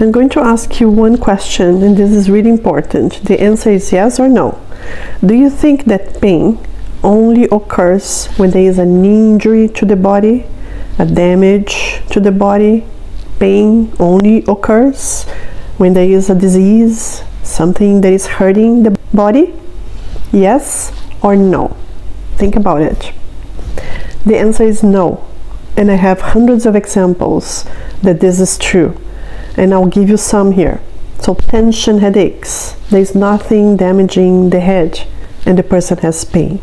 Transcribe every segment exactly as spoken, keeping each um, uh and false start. I'm going to ask you one question, and this is really important. The answer is yes or no. Do you think that pain only occurs when there is an injury to the body, a damage to the body? Pain only occurs when there is a disease, something that is hurting the body? Yes or no? Think about it. The answer is no, and I have hundreds of examples that this is true, and I'll give you some here. So tension headaches, there's nothing damaging the head and the person has pain.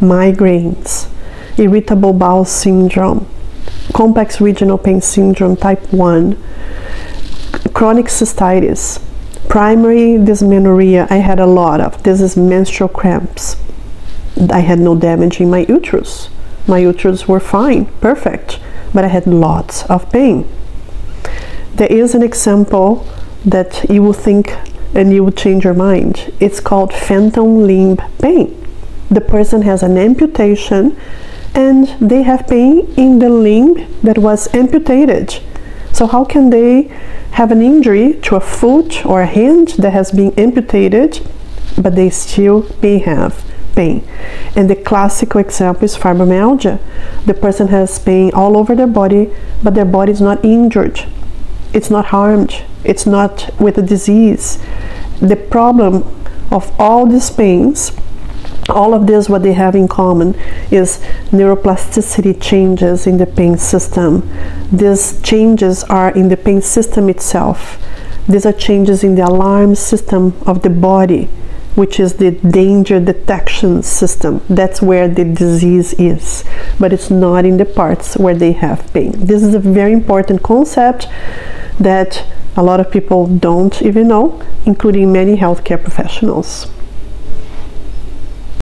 Migraines, irritable bowel syndrome, complex regional pain syndrome type one, chronic cystitis, primary dysmenorrhea, I had a lot of. This is menstrual cramps. I had no damage in my uterus. My uterus were fine, perfect, but I had lots of pain. There is an example that you will think and you will change your mind. It's called phantom limb pain. The person has an amputation and they have pain in the limb that was amputated. So how can they have an injury to a foot or a hand that has been amputated, but they still may have pain? And the classical example is fibromyalgia. The person has pain all over their body, but their body is not injured. It's not harmed. It's not with a disease. The problem of all these pains, all of this, what they have in common is neuroplasticity changes in the pain system. These changes are in the pain system itself. These are changes in the alarm system of the body, which is the danger detection system. That's where the disease is, but it's not in the parts where they have pain. This is a very important concept that a lot of people don't even know, including many healthcare professionals.